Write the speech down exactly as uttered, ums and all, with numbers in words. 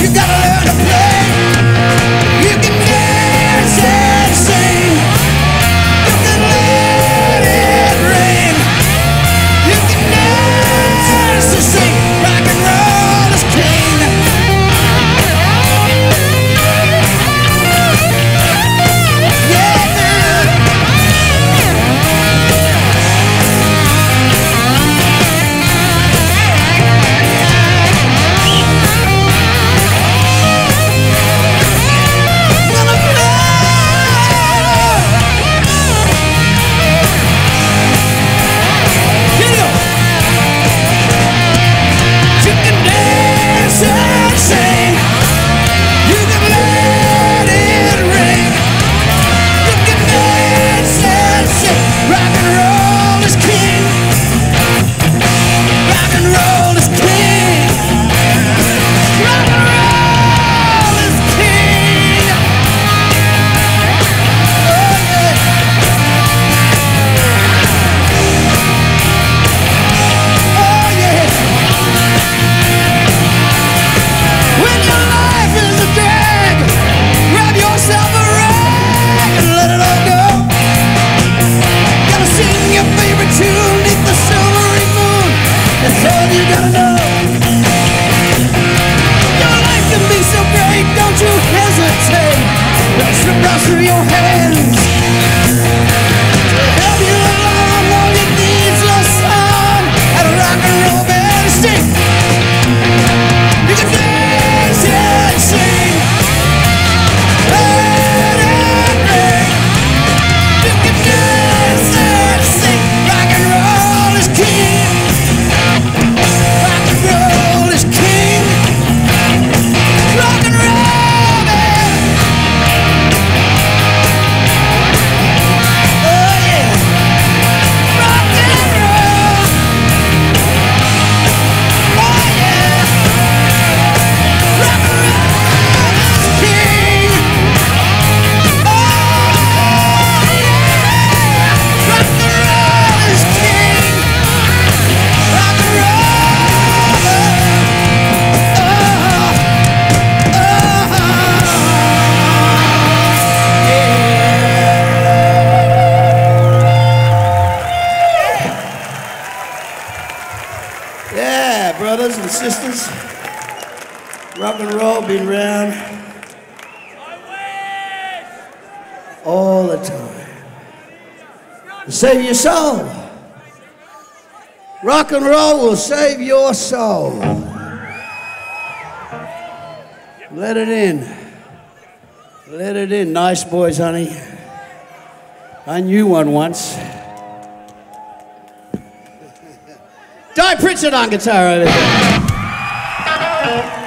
You gotta learn to play. You can dance and sing. You can let it rain. You can dance and sing. Rock and roll is king. Yeah, brothers and sisters, rock and roll been around all the time to save your soul. Rock and roll will save your soul. Let it in. Let it in. Nice boys, honey. I knew one once. Di Pritchard on guitar over here.